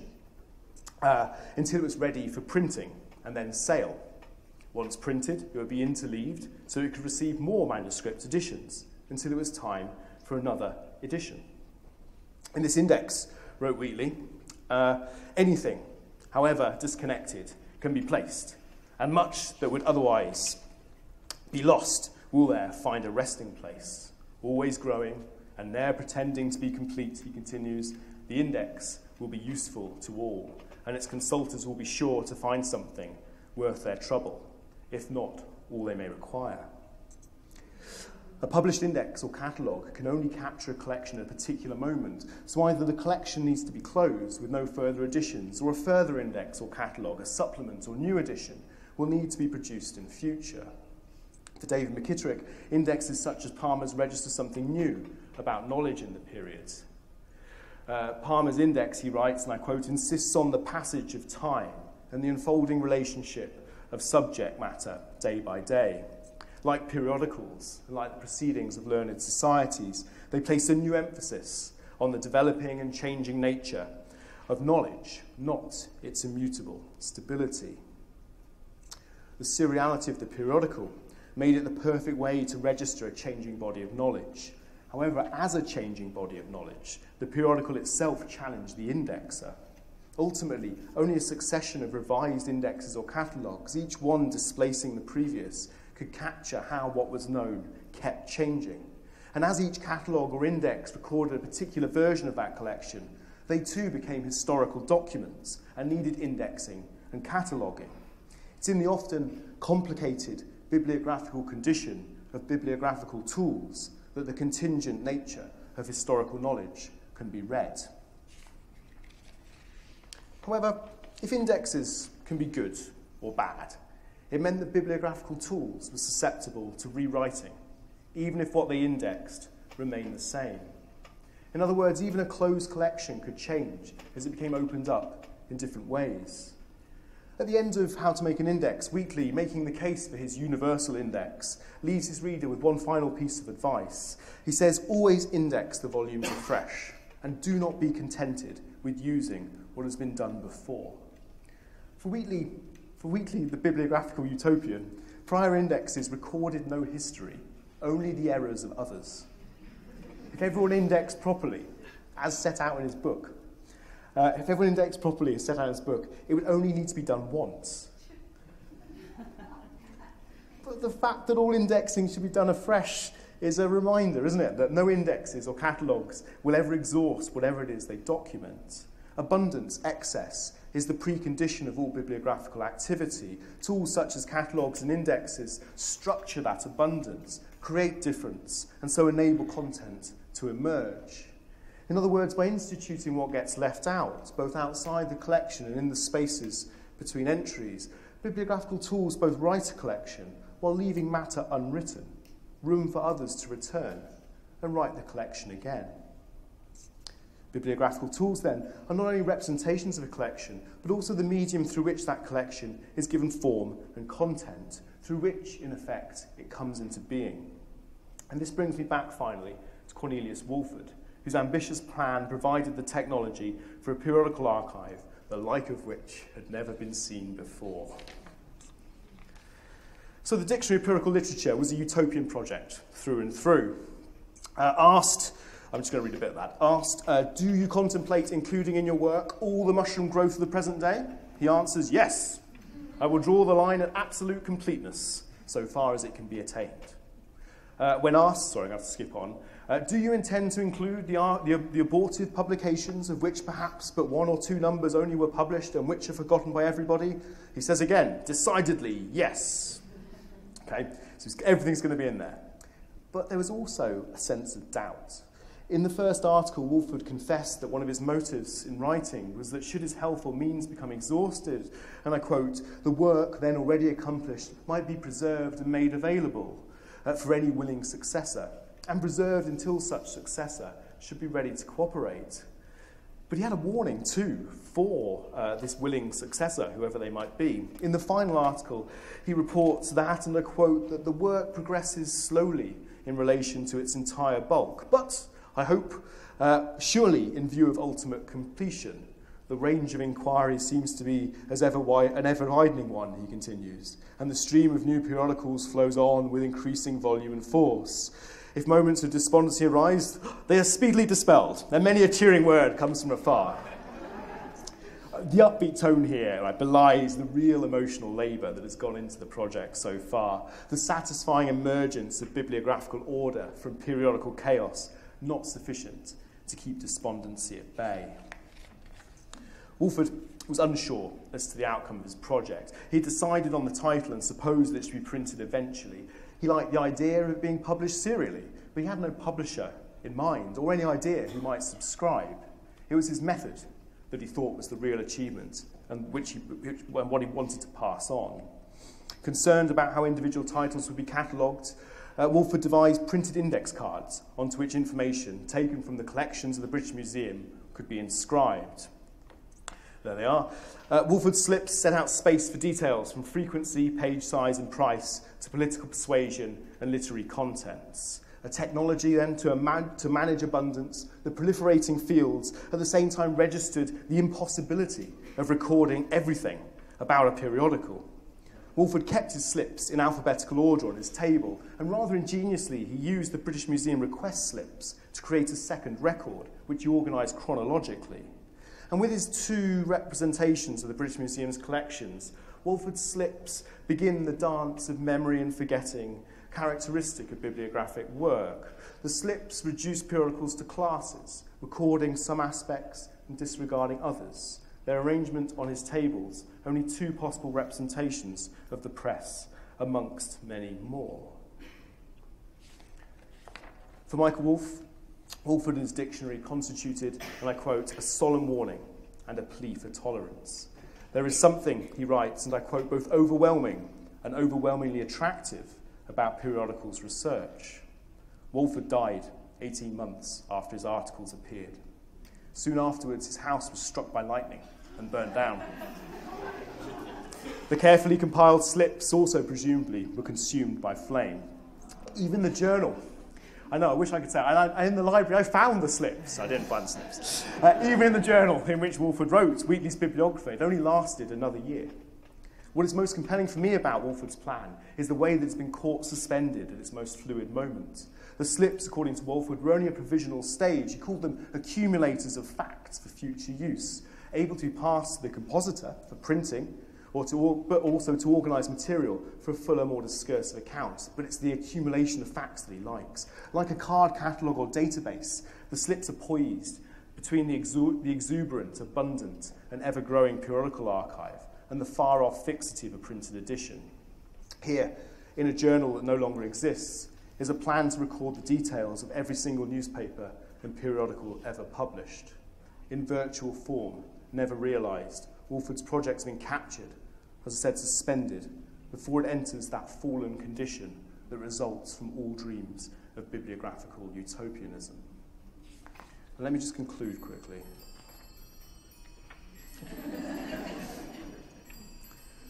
uh, until it was ready for printing and then sale. Once printed, it would be interleaved so it could receive more manuscript editions until it was time for another edition. In this index, wrote Wheatley, uh, anything, however disconnected, can be placed, and much that would otherwise be lost will there find a resting place. Always growing, and ne'er pretending to be complete, he continues, the index will be useful to all, and its consulters will be sure to find something worth their trouble, if not all they may require. A published index or catalogue can only capture a collection at a particular moment, so either the collection needs to be closed with no further additions, or a further index or catalogue, a supplement or new edition, will need to be produced in future. For David McKitterick, indexes such as Palmer's register something new about knowledge in the period. Uh, Palmer's index, he writes, and I quote, insists on the passage of time and the unfolding relationship of subject matter day by day. Like periodicals, and like the proceedings of learned societies, they place a new emphasis on the developing and changing nature of knowledge, not its immutable stability. The seriality of the periodical made it the perfect way to register a changing body of knowledge, However, as a changing body of knowledge, the periodical itself challenged the indexer. Ultimately, only a succession of revised indexes or catalogues, each one displacing the previous, could capture how what was known kept changing. And as each catalogue or index recorded a particular version of that collection, they too became historical documents and needed indexing and cataloguing. It's in the often complicated bibliographical condition of bibliographical tools that the contingent nature of historical knowledge can be read. However, if indexes can be good or bad, it meant that bibliographical tools were susceptible to rewriting, even if what they indexed remained the same. In other words, even a closed collection could change as it became opened up in different ways. At the end of How to Make an Index, Wheatley, making the case for his universal index, leaves his reader with one final piece of advice. He says, always index the volumes afresh, and do not be contented with using what has been done before. For Wheatley, for Wheatley, the bibliographical utopian, prior indexes recorded no history, only the errors of others. If everyone indexed properly, as set out in his book, Uh, if everyone indexed properly as set out in his book, it would only need to be done once. But the fact that all indexing should be done afresh is a reminder, isn't it, that no indexes or catalogues will ever exhaust whatever it is they document. Abundance, excess, is the precondition of all bibliographical activity. Tools such as catalogues and indexes structure that abundance, create difference, and so enable content to emerge. In other words, by instituting what gets left out, both outside the collection and in the spaces between entries, bibliographical tools both write a collection while leaving matter unwritten, room for others to return and write the collection again. Bibliographical tools, then, are not only representations of a collection, but also the medium through which that collection is given form and content, through which, in effect, it comes into being. And this brings me back, finally, to Cornelius Walford, whose ambitious plan provided the technology for a periodical archive, the like of which had never been seen before. So the Dictionary of Periodical Literature was a utopian project, through and through. Uh, asked, I'm just going to read a bit of that, asked, uh, do you contemplate including in your work all the mushroom growth of the present day? He answers, yes. I will draw the line at absolute completeness, so far as it can be attained. Uh, when asked, sorry, I have to skip on, Uh, do you intend to include the, uh, the, the abortive publications of which perhaps but one or two numbers only were published and which are forgotten by everybody? He says again, decidedly, yes. Okay, so everything's going to be in there. But there was also a sense of doubt. In the first article, Walford confessed that one of his motives in writing was that should his health or means become exhausted, and I quote, the work then already accomplished might be preserved and made available uh, for any willing successor, and preserved until such successor should be ready to cooperate. But he had a warning, too, for uh, this willing successor, whoever they might be. In the final article, he reports that, and I quote, that the work progresses slowly in relation to its entire bulk. But, I hope, uh, surely in view of ultimate completion, the range of inquiry seems to be as ever wide, an ever-widening one, he continues, and the stream of new periodicals flows on with increasing volume and force. If moments of despondency arise, they are speedily dispelled, and many a cheering word comes from afar. The upbeat tone here right, belies the real emotional labour that has gone into the project so far, the satisfying emergence of bibliographical order from periodical chaos not sufficient to keep despondency at bay. Walford was unsure as to the outcome of his project. He decided on the title and supposed that it should be printed eventually. He liked the idea of it being published serially, but he had no publisher in mind or any idea who might subscribe. It was his method that he thought was the real achievement and which he, which, what he wanted to pass on. Concerned about how individual titles would be catalogued, uh, Walford devised printed index cards onto which information taken from the collections of the British Museum could be inscribed. There they are. Uh, Walford's slips set out space for details from frequency, page size and price to political persuasion and literary contents. A technology then to, man to manage abundance, the proliferating fields, at the same time registered the impossibility of recording everything about a periodical. Walford kept his slips in alphabetical order on his table, and rather ingeniously he used the British Museum request slips to create a second record, which he organised chronologically. And with his two representations of the British Museum's collections, Walford's slips begin the dance of memory and forgetting, characteristic of bibliographic work. The slips reduce periodicals to classes, recording some aspects and disregarding others. Their arrangement on his tables, only two possible representations of the press, amongst many more. For Michael Wolff, Walford and his dictionary constituted, and I quote, a solemn warning and a plea for tolerance. There is something, he writes, and I quote, both overwhelming and overwhelmingly attractive about periodicals research. Walford died eighteen months after his articles appeared. Soon afterwards, his house was struck by lightning and burned down. The carefully compiled slips also presumably were consumed by flame. Even the journal. I know, I wish I could say, I, I, in the library I found the slips. I didn't find the slips. Uh, even in the journal in which Walford wrote, Wheatley's Bibliographer, it only lasted another year. What is most compelling for me about Walford's plan is the way that it's been caught suspended at its most fluid moment. The slips, according to Walford, were only a provisional stage. He called them accumulators of facts for future use, able to be passed to the compositor for printing, or to, but also to organise material for a fuller, more discursive account. But it's the accumulation of facts that he likes. Like a card catalogue or database, the slips are poised between the, exu the exuberant, abundant and ever-growing periodical archive and the far-off fixity of a printed edition. Here, in a journal that no longer exists, is a plan to record the details of every single newspaper and periodical ever published. In virtual form, never realised, Walford's project's been captured, as I said, suspended, before it enters that fallen condition that results from all dreams of bibliographical utopianism. And let me just conclude quickly.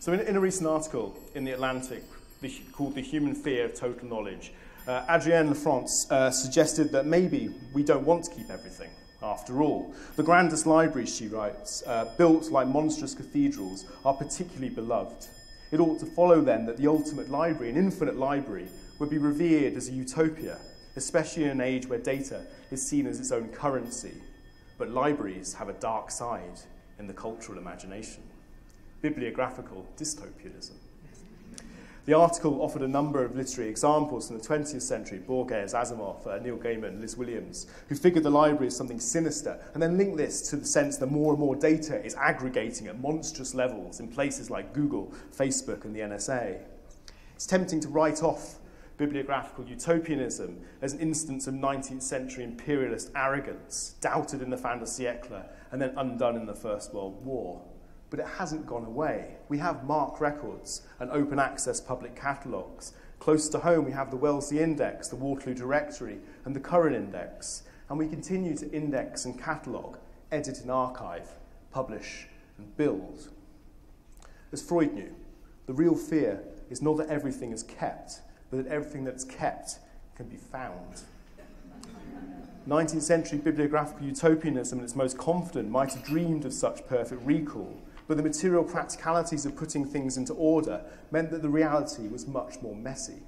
So in, in a recent article in The Atlantic the, called The Human Fear of Total Knowledge, uh, Adrienne Lafrance uh, suggested that maybe we don't want to keep everything, after all. The grandest libraries, she writes, uh, built like monstrous cathedrals, are particularly beloved. It ought to follow then that the ultimate library, an infinite library, would be revered as a utopia, especially in an age where data is seen as its own currency. But libraries have a dark side in the cultural imagination. Bibliographical dystopianism. The article offered a number of literary examples from the twentieth century, Borges, Asimov, uh, Neil Gaiman, Liz Williams, who figured the library as something sinister, and then linked this to the sense that more and more data is aggregating at monstrous levels in places like Google, Facebook, and the N S A. It's tempting to write off bibliographical utopianism as an instance of nineteenth century imperialist arrogance, doubted in the fin de siècle, and then undone in the First World War. But it hasn't gone away. We have MARC records and open access public catalogues. Close to home, we have the Wellesley Index, the Waterloo Directory, and the Curran Index. And we continue to index and catalogue, edit and archive, publish and build. As Freud knew, the real fear is not that everything is kept, but that everything that's kept can be found. nineteenth century bibliographical utopianism in its most confident might have dreamed of such perfect recall, but the material practicalities of putting things into order meant that the reality was much more messy.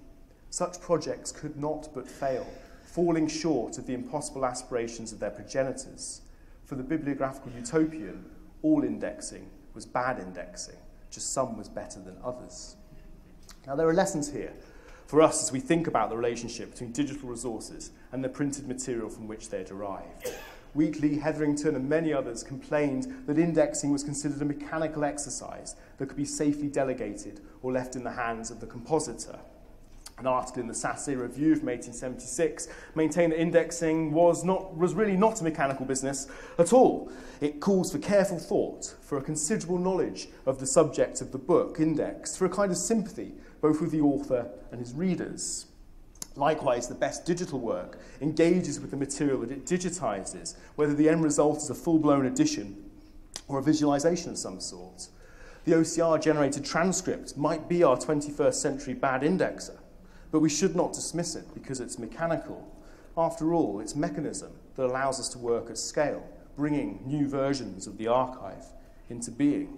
Such projects could not but fail, falling short of the impossible aspirations of their progenitors. For the bibliographical utopian, all indexing was bad indexing, just some was better than others. Now there are lessons here for us as we think about the relationship between digital resources and the printed material from which they are derived. Wheatley, Hetherington and many others complained that indexing was considered a mechanical exercise that could be safely delegated or left in the hands of the compositor. An article in the Sassay Review from eighteen seventy-six maintained that indexing was, not, was really not a mechanical business at all. It calls for careful thought, for a considerable knowledge of the subject of the book indexed, for a kind of sympathy both with the author and his readers. Likewise, the best digital work engages with the material that it digitizes, whether the end result is a full-blown edition or a visualization of some sort. The O C R-generated transcript might be our twenty-first century bad indexer, but we should not dismiss it because it's mechanical. After all, it's mechanism that allows us to work at scale, bringing new versions of the archive into being.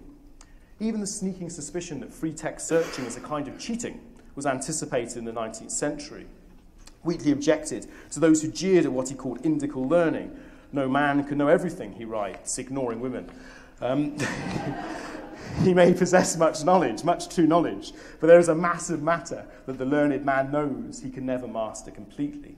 Even the sneaking suspicion that free text searching is a kind of cheating was anticipated in the nineteenth century. Wheatley objected to those who jeered at what he called indical learning. No man can know everything, he writes, ignoring women. Um, he may possess much knowledge, much true knowledge, but there is a massive matter that the learned man knows he can never master completely.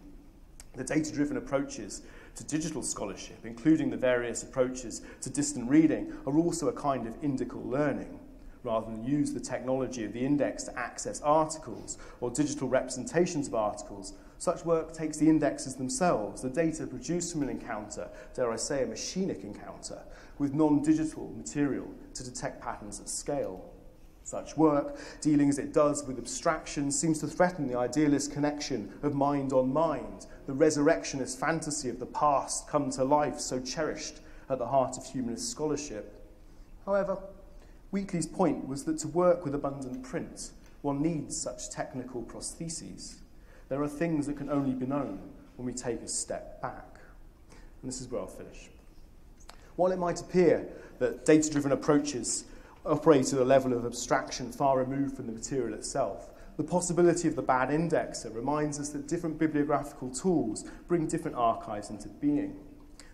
The data-driven approaches to digital scholarship, including the various approaches to distant reading, are also a kind of indical learning. Rather than use the technology of the index to access articles or digital representations of articles, such work takes the indexes themselves, the data produced from an encounter, dare I say a machinic encounter, with non-digital material to detect patterns at scale. Such work, dealing as it does with abstraction, seems to threaten the idealist connection of mind on mind, the resurrectionist fantasy of the past come to life so cherished at the heart of humanist scholarship. However, Wheatley's point was that to work with abundant print, one needs such technical prostheses. There are things that can only be known when we take a step back. And this is where I'll finish. While it might appear that data-driven approaches operate at a level of abstraction far removed from the material itself, the possibility of the bad indexer reminds us that different bibliographical tools bring different archives into being.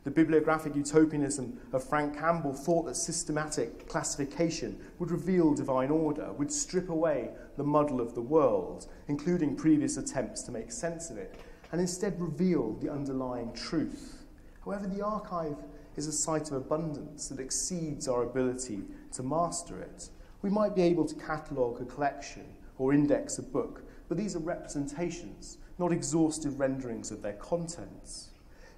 The bibliographic utopianism of Frank Campbell thought that systematic classification would reveal divine order, would strip away the muddle of the world, including previous attempts to make sense of it, and instead reveal the underlying truth. However, the archive is a site of abundance that exceeds our ability to master it. We might be able to catalogue a collection or index a book, but these are representations, not exhaustive renderings of their contents.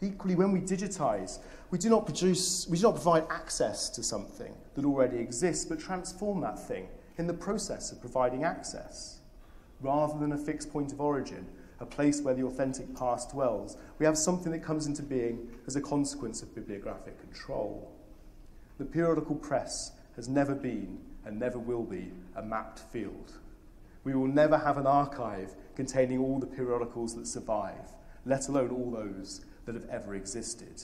Equally, when we digitize, we do not produce, we do not provide access to something that already exists, but transform that thing in the process of providing access. Rather than a fixed point of origin, a place where the authentic past dwells, we have something that comes into being as a consequence of bibliographic control. The periodical press has never been, and never will be, a mapped field. We will never have an archive containing all the periodicals that survive, let alone all those that have ever existed.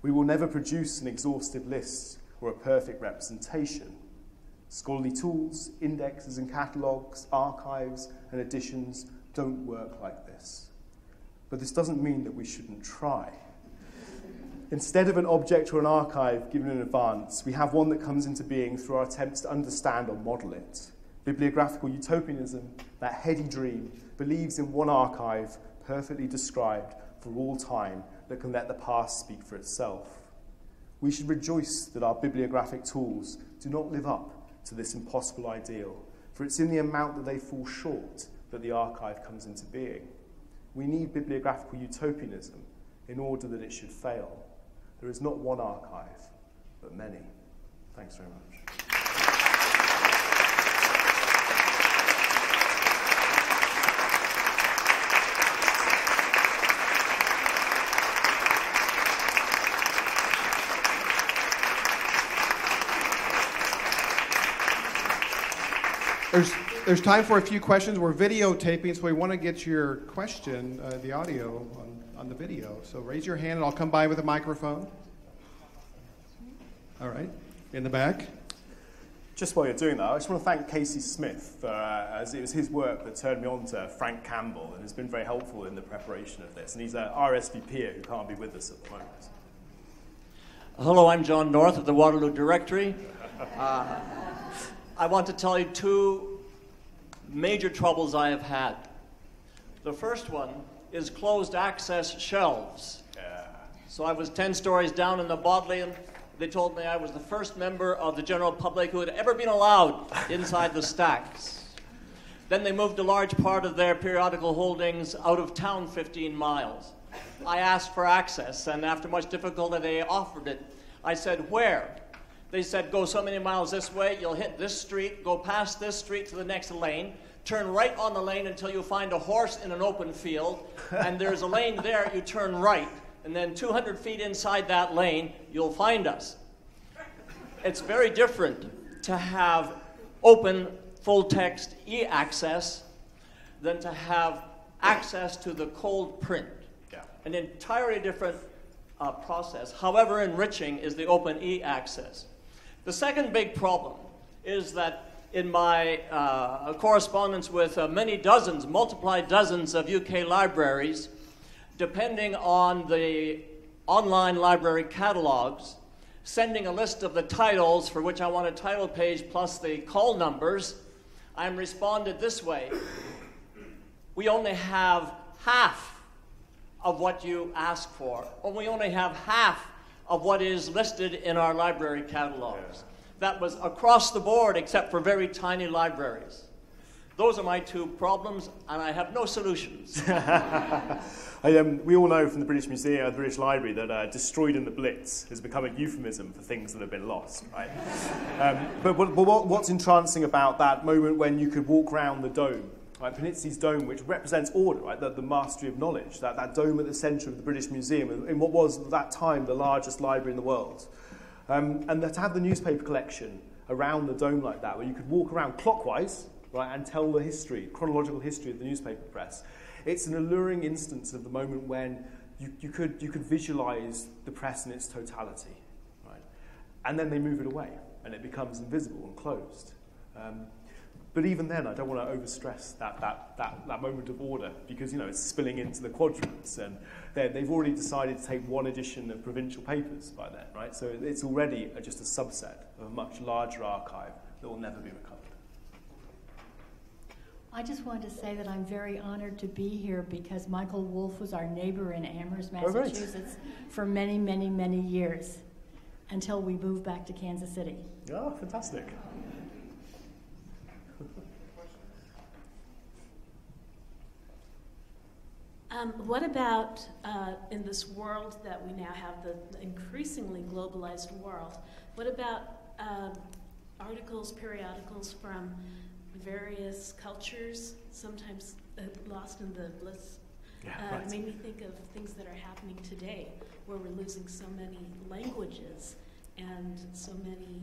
We will never produce an exhaustive list or a perfect representation. Scholarly tools, indexes and catalogues, archives and editions don't work like this. But this doesn't mean that we shouldn't try. Instead of an object or an archive given in advance, we have one that comes into being through our attempts to understand or model it. Bibliographical utopianism, that heady dream, believes in one archive perfectly described for all time that can let the past speak for itself. We should rejoice that our bibliographic tools do not live up to this impossible ideal, for it's in the amount that they fall short that the archive comes into being. We need bibliographical utopianism in order that it should fail. There is not one archive, but many. Thanks very much. There's, there's time for a few questions. We're videotaping, so we want to get your question, uh, the audio, on, on the video. So raise your hand, and I'll come by with a microphone. All right. In the back. Just while you're doing that, I just want to thank Casey Smith, for, uh, as it was his work that turned me on to Frank Campbell, and has been very helpful in the preparation of this. And he's an R S V P who can't be with us at the moment. Hello, I'm John North of the Waterloo Directory. Uh, I want to tell you two major troubles I have had. The first one is closed access shelves. Yeah. So I was ten stories down in the Bodleian. They told me I was the first member of the general public who had ever been allowed inside the stacks. Then they moved a large part of their periodical holdings out of town fifteen miles. I asked for access, and after much difficulty they offered it. I said, where? They said, go so many miles this way, you'll hit this street, go past this street to the next lane, turn right on the lane until you find a horse in an open field, and there's a lane there, you turn right, and then two hundred feet inside that lane, you'll find us. It's very different to have open, full-text e-access than to have access to the cold print. Yeah. An entirely different uh, process. However enriching is the open e-access. The second big problem is that in my uh, correspondence with uh, many dozens, multiply dozens of U K libraries, depending on the online library catalogs, sending a list of the titles for which I want a title page plus the call numbers, I'm responded this way. We only have half of what you ask for, or we only have half of what is listed in our library catalogs. Yeah. That was across the board except for very tiny libraries. Those are my two problems, and I have no solutions. I, um, we all know from the British Museum, the British Library, that uh, destroyed in the Blitz has become a euphemism for things that have been lost, right? um, but but what, what's entrancing about that moment when you could walk around the dome, right? Panizzi's dome, which represents order, right? The, the mastery of knowledge, that, that dome at the centre of the British Museum, in what was at that time the largest library in the world. Um, and to have the newspaper collection around the dome like that, where you could walk around clockwise, right, and tell the history, chronological history of the newspaper press. It's an alluring instance of the moment when you, you could you could visualize the press in its totality, right? And then they move it away, and it becomes invisible and closed. Um, but even then, I don't want to overstress that that that that moment of order, because you know it's spilling into the quadrants, and they've already decided to take one edition of provincial papers by then, right? So it's already just a subset of a much larger archive that will never be recovered. I just wanted to say that I'm very honored to be here because Michael Wolff was our neighbor in Amherst, Massachusetts, oh, right. for many, many, many years until we moved back to Kansas City. Oh, fantastic. Um, what about uh, in this world that we now have, the increasingly globalized world, what about uh, articles, periodicals from various cultures, sometimes uh, lost in the bliss, yeah, uh, right. made me think of things that are happening today, where we're losing so many languages and so many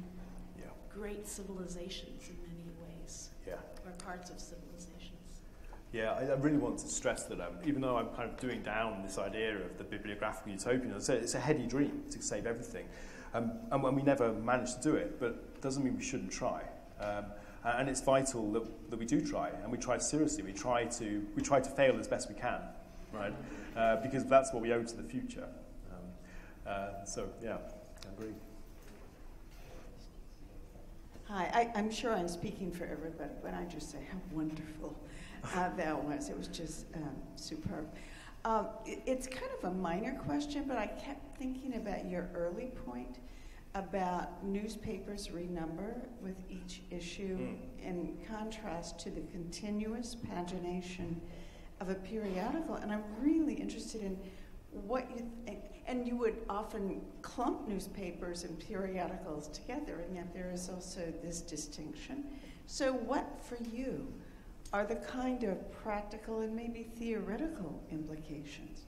yeah. great civilizations in many ways, yeah. or parts of civilizations. Yeah, I, I really want to stress that um, even though I'm kind of doing down this idea of the bibliographical utopian, it's a, it's a heady dream to save everything, um, and when we never manage to do it, but it doesn't mean we shouldn't try. Um, Uh, and it's vital that, that we do try, and we try seriously. We try to we try to fail as best we can, right? Uh, because that's what we owe to the future. Um, uh, so yeah, I agree. Hi, I, I'm sure I'm speaking for everybody when I just say how wonderful uh, that was. It was just um, superb. Um, it, it's kind of a minor question, but I kept thinking about your early point about newspapers renumber with each issue mm. in contrast to the continuous pagination of a periodical. And I'm really interested in what you think. And you would often clump newspapers and periodicals together, and yet there is also this distinction. So what, for you, are the kind of practical and maybe theoretical implications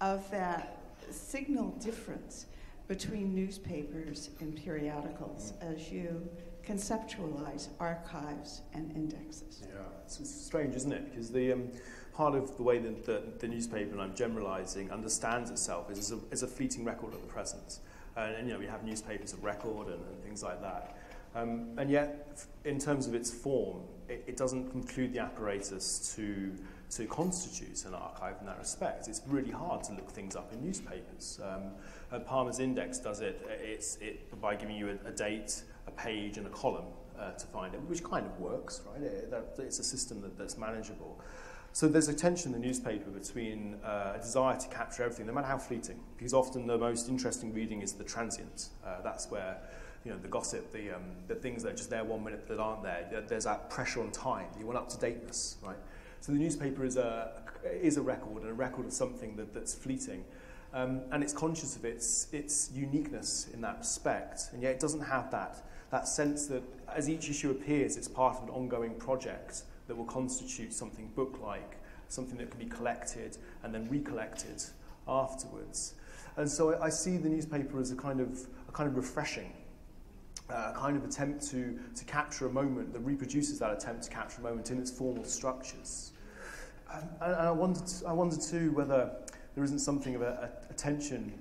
of that signal difference between newspapers and periodicals as you conceptualize archives and indexes? Yeah, it's, it's strange, isn't it? Because the um, part of the way that the, the newspaper, and I'm generalizing, understands itself is as a, as a fleeting record of the present. And, and you know, we have newspapers of record and, and things like that. Um, and yet, in terms of its form, it, it doesn't conclude the apparatus to to constitute an archive in that respect. It's really hard to look things up in newspapers. Um, uh, Palmer's Index does it, it's, it by giving you a, a date, a page, and a column uh, to find it, which kind of works, right? It, that, it's a system that, that's manageable. So there's a tension in the newspaper between uh, a desire to capture everything, no matter how fleeting, because often the most interesting reading is the transient. Uh, that's where you know, the gossip, the, um, the things that are just there one minute that aren't there. There's that pressure on time. You want up-to-dateness, right? So the newspaper is a, is a record, and a record of something that, that's fleeting. Um, and it's conscious of its, its uniqueness in that respect, and yet it doesn't have that, that sense that as each issue appears, it's part of an ongoing project that will constitute something book-like, something that can be collected and then recollected afterwards. And so I, I see the newspaper as a kind of, a kind of refreshing, a kind of attempt to, to capture a moment that reproduces that attempt to capture a moment in its formal structures. And, and I, wondered, I wondered too whether there isn't something of a, a tension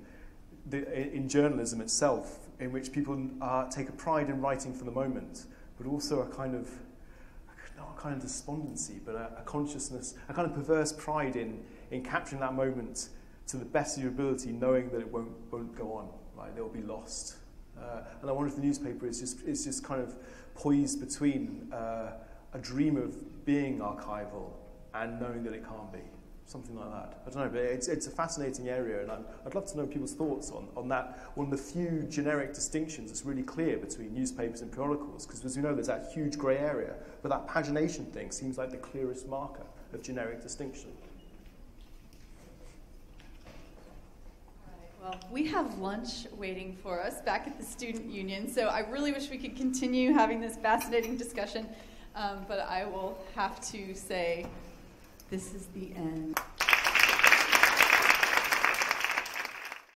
in journalism itself in which people uh, take a pride in writing for the moment, but also a kind of, not a kind of despondency, but a, a consciousness, a kind of perverse pride in, in capturing that moment to the best of your ability, knowing that it won't, won't go on, right? They'll be lost. Uh, and I wonder if the newspaper is just, is just kind of poised between uh, a dream of being archival and knowing that it can't be, something like that. I don't know, but it's, it's a fascinating area, and I'm, I'd love to know people's thoughts on, on that, one of the few generic distinctions that's really clear between newspapers and periodicals, because as we know, there's that huge grey area, but that pagination thing seems like the clearest marker of generic distinction. Well, we have lunch waiting for us back at the Student Union, so I really wish we could continue having this fascinating discussion, um, but I will have to say this is the end.